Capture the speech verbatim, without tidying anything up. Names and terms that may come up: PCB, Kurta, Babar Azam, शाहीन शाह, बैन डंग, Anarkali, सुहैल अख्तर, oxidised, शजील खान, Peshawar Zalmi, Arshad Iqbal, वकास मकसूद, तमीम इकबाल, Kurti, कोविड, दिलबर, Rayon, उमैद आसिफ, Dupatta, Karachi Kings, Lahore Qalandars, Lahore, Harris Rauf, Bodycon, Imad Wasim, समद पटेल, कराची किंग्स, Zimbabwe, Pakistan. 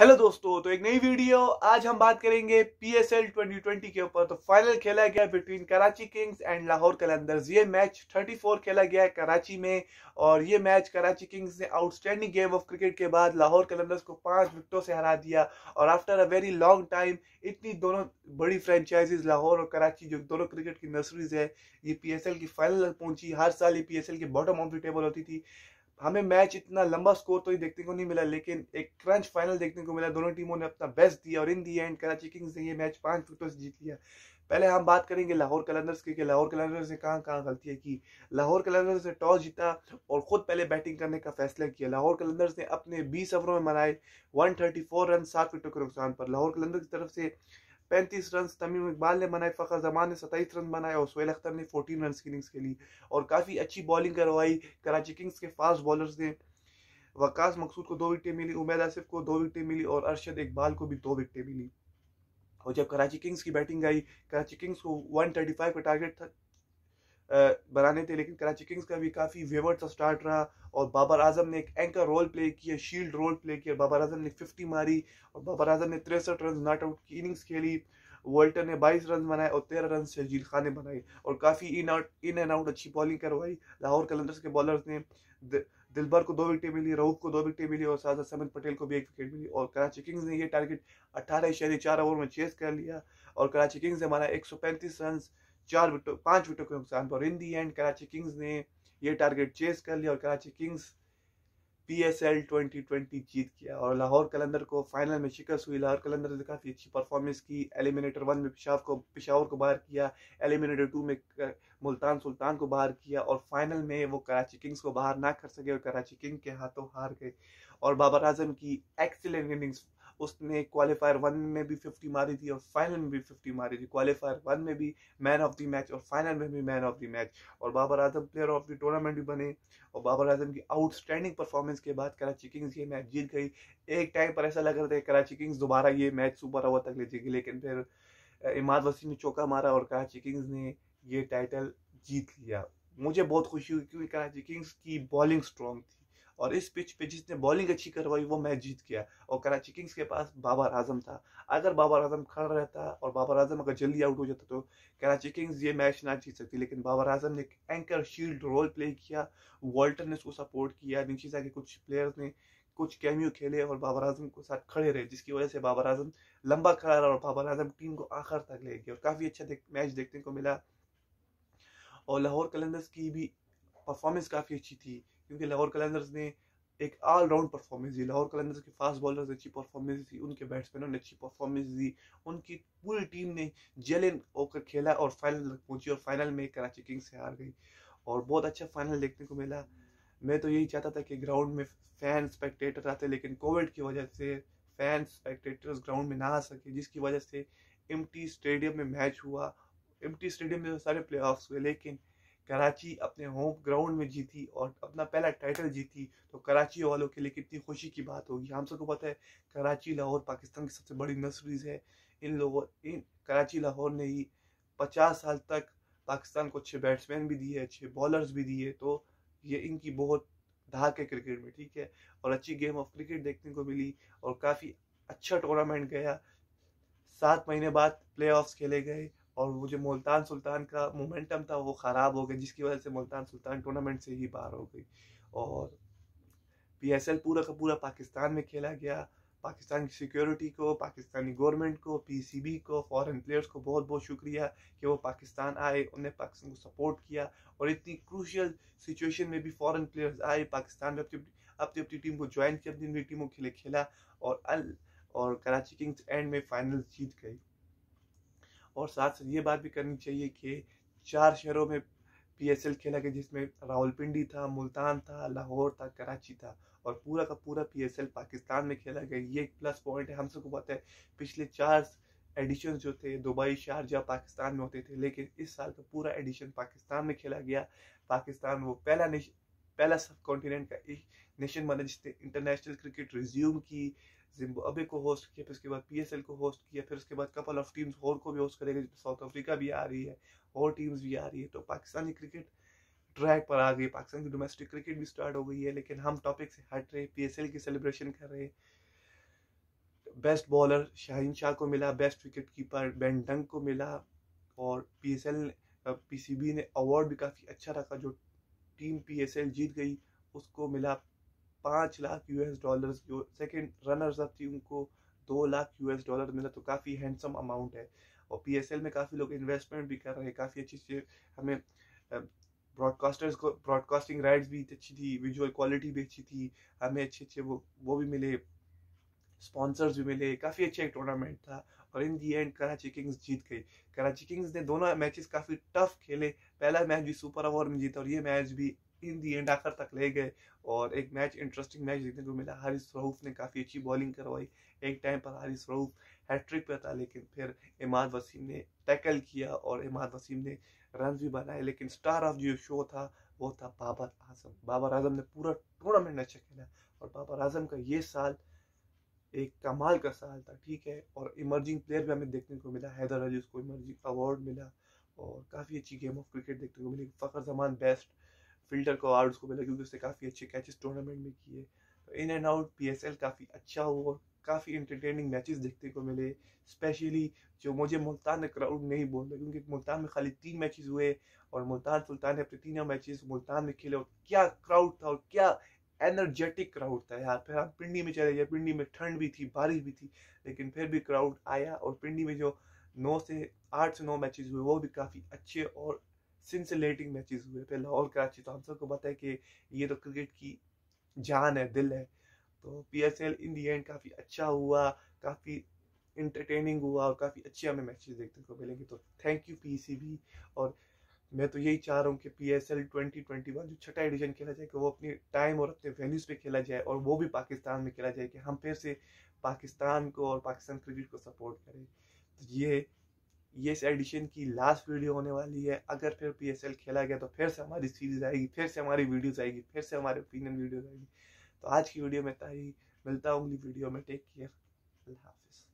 Hello दोस्तों, तो एक नई वीडियो। आज हम बात करेंगे पीएसएल ट्वेंटी ट्वेंटी के ऊपर। तो फाइनल खेला गया between कराची किंग्स and Lahore Qalandars. ये मैच चौंतीस खेला गया है कराची में और ये मैच कराची किंग्स ने आउटस्टैंडिंग गेम ऑफ क्रिकेट के बाद लाहौर कलंदर्स को पांच विकेटों से हरा दिया। और after a very long time इतनी दोनों बड़ी फ्रेंचाइजीज लाहौर और कराची, जो दोनों क्रिकेट की नर्सरीज है, ये पीएसएल की फाइनल पहुंची। हर साल ये पीएसएल की बॉटम ऑफ द टेबल होती थी। हमें मैच इतना लंबा स्कोर तो ही देखने को नहीं मिला, लेकिन एक क्रंच फाइनल देखने को मिला। दोनों टीमों ने अपना बेस्ट दिया और in the end कराची किंग्स ने ये मैच पांच विकेटों से जीत लिया। पहले हम बात करेंगे लाहौर कलंदर्स की कि लाहौर कलंदर्स ने कहाँ कहाँ गलतियाँ की। लाहौर कलंदर्स ने टॉस जीता और ख़ुद पहले बैटिंग करने का फैसला किया। लाहौर कलंदर्स ने अपने बीस ओवरों में बनाए एक सौ चौंतीस रन सात विकेटों के नुकसान पर। लाहौर कलंदर्स की तरफ से पैंतीस रन तमीम इकबाल ने बनाए, फ़खर जमान ने सत्ताईस रन बनाए और सुहैल अख्तर ने चौदह रन की इनिंग्स खेली और काफ़ी अच्छी बॉलिंग करवाई। कराची किंग्स के फास्ट बॉलर्स ने वकास मकसूद को दो विकेटें मिली, उमैद आसिफ को दो विकेटें मिली और अरशद इकबाल को भी दो विकेटें मिली। और जब कराची किंग्स की बैटिंग आई, कराची किंग्स को एक सौ पैंतीस का टारगेट बनाने थे, लेकिन कराची किंग्स का भी काफ़ी वेवर्ड सा स्टार्ट रहा। और बाबर आजम ने एक एंकर रोल प्ले किया, शील्ड रोल प्ले किया। बाबर आजम ने पचास मारी और बाबर आजम ने तिरसठ रन नॉट आउट की इनिंग्स खेली। वोल्टर ने बाईस रन बनाए और तेरह रन शजील खान ने बनाए और काफ़ी in out in and out अच्छी बॉलिंग करवाई। लाहौर कलंदर्स के बॉलर्स ने दिलबर को दो विकेटें मिली, रऊफ को दो विकेटें मिली और साथ समद पटेल को भी एक विकेट मिली। और कराची किंग्स ने यह टारगेट अट्ठारह इशारे चार ओवर में चेस कर लिया और कराची किंग्स ने मारा एक सौ पैंतीस रन चार विकेटों पांच विकेटों के नुकसान पर। In the end कराची किंग्स ने ये टारगेट चेस कर लिया और कराची किंग्स PSL twenty twenty जीत गया और लाहौर कलंदर को फाइनल में शिकस्त हुई। लाहौर कलंदर ने काफ़ी अच्छी परफॉर्मेंस की। एलिमिनेटर वन में पेशावर को पेशावर को बाहर किया, एलिमिनेटर टू में मुल्तान सुल्तान को बाहर किया और फाइनल में वो कराची किंग्स को बाहर ना कर सके और कराची किंग के हाथों हार गए। और बाबर आजम की एक्सीलेंट इनिंग्स, उसने क्वालिफायर वन में भी फिफ्टी मारी थी और फाइनल में भी फिफ्टी मारी थी। क्वालिफायर वन में भी मैन ऑफ द मैच और फाइनल में भी मैन ऑफ द मैच और Babar Azam player of the tournament भी बने। और बाबर आजम की आउटस्टैंडिंग परफॉर्मेंस के बाद कराची किंग्स ये मैच जीत गई। एक टाइम पर ऐसा लग रहा था कि कराची किंग्स दोबारा ये मैच सुपर ओवर तक ले जाएगी, लेकिन फिर इमाद वसीम ने चौका मारा और कराची किंग्स ने ये टाइटल जीत लिया। मुझे बहुत खुशी हुई क्योंकि कराची किंग्स की बॉलिंग स्ट्रॉन्ग थी और इस पिच पे जिसने बॉलिंग अच्छी करवाई वो मैच जीत गया। और कराची किंग्स के पास बाबर आजम था। अगर बाबर आजम खड़ा रहता और बाबर आजम अगर जल्दी आउट हो जाता तो कराची किंग्स ये मैच ना जीत सकती, लेकिन बाबर आजम ने एंकर शील्ड रोल प्ले किया, वॉल्टर ने उसको सपोर्ट किया, नीचे के कुछ प्लेयर्स ने कुछ कैमियो खेले और बाबर आजम के साथ खड़े रहे, जिसकी वजह से बाबर आजम लंबा खड़ा रहा और बाबर आजम टीम को आखिर तक ले गया और काफ़ी अच्छा मैच देखने को मिला। और लाहौर कलंदर्स की भी परफॉर्मेंस काफ़ी अच्छी थी क्योंकि लाहौर कलंदर्स ने एक ऑल राउंड परफॉर्मेंस दी। लाहौर कलंदर्स के फास्ट बॉलर्स ने अच्छी परफॉर्मेंस दी, उनके बैट्समैनों ने अच्छी परफॉर्मेंस दी, उनकी पूरी टीम ने जेलेन होकर खेला और फाइनल पहुंची और फाइनल में कराची किंग्स से हार गई। और बहुत अच्छा फाइनल देखने को मिला। मैं तो यही चाहता था कि ग्राउंड में फैन स्पेक्टेटर आते, लेकिन कोविड की वजह से फैन स्पेक्टेटर्स ग्राउंड में ना आ सके, जिसकी वजह से एम्प्टी स्टेडियम में मैच हुआ। एम्प्टी स्टेडियम में सारे प्ले ऑफ्स हुए, लेकिन कराची अपने होम ग्राउंड में जीती और अपना पहला टाइटल जीती। तो कराची वालों के लिए कितनी खुशी की बात होगी। हम सबको पता है कराची लाहौर पाकिस्तान की सबसे बड़ी नर्सरीज है। इन लोगों इन कराची लाहौर ने ही पचास साल तक पाकिस्तान को अच्छे बैट्समैन भी दिए, अच्छे बॉलर्स भी दिए। तो ये इनकी बहुत धाक है क्रिकेट में, ठीक है। और अच्छी गेम ऑफ क्रिकेट देखने को मिली और काफ़ी अच्छा टूर्नामेंट गया। सात महीने बाद प्ले ऑफ्स खेले गए और वो जो मुल्तान सुल्तान का मोमेंटम था वो ख़राब हो गया, जिसकी वजह से मुल्तान सुल्तान टूर्नामेंट से ही बाहर हो गई। और पीएसएल पूरा का पूरा पाकिस्तान में खेला गया। पाकिस्तान की सिक्योरिटी को, पाकिस्तानी गवर्नमेंट को, पीसीबी को, फॉरेन प्लेयर्स को बहुत बहुत शुक्रिया कि वो पाकिस्तान आए, उन्हें पाकिस्तान को सपोर्ट किया। और इतनी क्रूशियल सिचुएशन में भी फॉरेन प्लेयर्स आए पाकिस्तान में, अपनी अपनी अपनी टीम को ज्वाइन किया, अपनी अपनी टीमों के लिए खेला और अल और कराची किंग्स एंड में फाइनल जीत गई। और साथ साथ ये बात भी करनी चाहिए कि चार शहरों में पीएसएल खेला गया, जिसमें रावलपिंडी था, मुल्तान था, लाहौर था, कराची था और पूरा का पूरा पीएसएल पाकिस्तान में खेला गया। ये एक प्लस पॉइंट है। हम सबको पता है पिछले चार एडिशन जो थे दुबई, शारजा पाकिस्तान में होते थे, लेकिन इस साल का पूरा एडिशन पाकिस्तान में खेला गया। पाकिस्तान वो पहला नेशन पहला सब कॉन्टीनेंट का एक नेशन बना जिसने इंटरनेशनल क्रिकेट रिज्यूम की। जिम्बाब्वे को होस्ट किया, फिर उसके बाद पीएसएल को होस्ट किया, फिर उसके बाद कपल ऑफ टीम्स होर को भी होस्ट करेगा। साउथ अफ्रीका भी आ रही है और टीम्स भी आ रही है। तो पाकिस्तानी क्रिकेट ट्रैक पर आ गई, पाकिस्तान की डोमेस्टिक क्रिकेट भी स्टार्ट हो गई है। लेकिन हम टॉपिक से हट रहे, पीएसएल की सेलिब्रेशन कर रहे। बेस्ट बॉलर शाहीन शाह को मिला, best wicket keeper बैन डंग को मिला, और पीएसएल पीसीबी ने अवार्ड भी काफ़ी अच्छा रखा। जो टीम पीएसएल जीत गई उसको मिला पाँच लाख यूएस डॉलर्स, जो सेकंड रनर्स अप थी उनको दो लाख यूएस डॉलर मिला, तो काफ़ी हैंडसम अमाउंट है। और पीएसएल में काफ़ी लोग इन्वेस्टमेंट भी कर रहे हैं, काफ़ी अच्छी चीज़ हमें ब्रॉडकास्टर्स को ब्रॉडकास्टिंग राइट्स भी अच्छी थी, विजुअल क्वालिटी भी अच्छी थी, हमें अच्छे अच्छे वो वो भी मिले, स्पॉन्सर्स भी मिले, काफ़ी अच्छा एक टूर्नामेंट था। और in the end कराची किंग्स जीत गई। कराची किंग्स ने दोनों मैचेस काफ़ी टफ खेले, पहला मैच भी सुपर ओवर में जीता और ये मैच भी इन दी एंड आखिर तक ले गए। और एक मैच इंटरेस्टिंग मैच देखने को मिला, हारिस रऊफ ने काफ़ी अच्छी बॉलिंग करवाई, एक टाइम पर हारिस रऊफ हैट्रिक पर था, लेकिन फिर इमाद वसीम ने टैकल किया और इमाद वसीम ने रन भी बनाए। लेकिन स्टार ऑफ जो शो था वो था बाबर आजम। बाबर आजम ने पूरा टूर्नामेंट अच्छा खेला और बाबर आजम का ये साल एक कमाल का साल था, ठीक है। और इमर्जिंग प्लेयर भी हमें देखने को मिला, हैदर अली उसको इमर्जिंग अवार्ड मिला और काफ़ी अच्छी गेम ऑफ क्रिकेट देखने को मिली। फ़ख्र जमान बेस्ट फील्डर का अवार्ड उसको मिला क्योंकि उसने काफ़ी अच्छे कैचेस टूर्नामेंट में किए। तो इन एंड आउट पीएसएल काफ़ी अच्छा हुआ, काफ़ी इंटरटेनिंग मैचेस देखने को मिले, स्पेशली जो मुझे मुल्तान का क्राउड नहीं बोलता क्योंकि मुल्तान में खाली तीन मैचेस हुए और मुल्तान सुल्तान ने अपने तीनों मैचेस मुल्तान में खेले और क्या क्राउड था और क्या एनर्जेटिक क्राउड था यार। फिर हम पिंडी में चले गए, पिंडी में ठंड भी थी, बारिश भी थी, लेकिन फिर भी क्राउड आया और पिंडी में जो नौ से आठ से नौ मैचेस हुए वो भी काफ़ी अच्छे और सिंसिलेटिंग मैचेस हुए। फिर लाहौर कराची, तो हम सबको पता है कि ये तो क्रिकेट की जान है, दिल है। तो पीएसएल इन दी एंड काफ़ी अच्छा हुआ, काफ़ी इंटरटेनिंग हुआ और काफ़ी अच्छे हमें मैचेस देखने को मिलेंगे। तो थैंक यू पीसीबी। और मैं तो यही चाह रहा हूँ कि पीएसएल ट्वेंटी ट्वेंटी वन जो छठा एडिशन खेला जाए कि वो अपनी टाइम और अपने वैल्यूज़ पे खेला जाए और वो भी पाकिस्तान में खेला जाए कि हम फिर से पाकिस्तान को और पाकिस्तान क्रिकेट को सपोर्ट करें। तो ये ये इस एडिशन की लास्ट वीडियो होने वाली है। अगर फिर पीएसएल खेला गया तो फिर से हमारी सीरीज़ आएगी, फिर से हमारी वीडियोज़ आएगी, फिर से हमारे ओपिनियन वीडियोज़ आएगी। तो आज की वीडियो में इतना ही, मिलता हूँ अगली वीडियो में। टेक केयर, अल्लाह हाफिज़।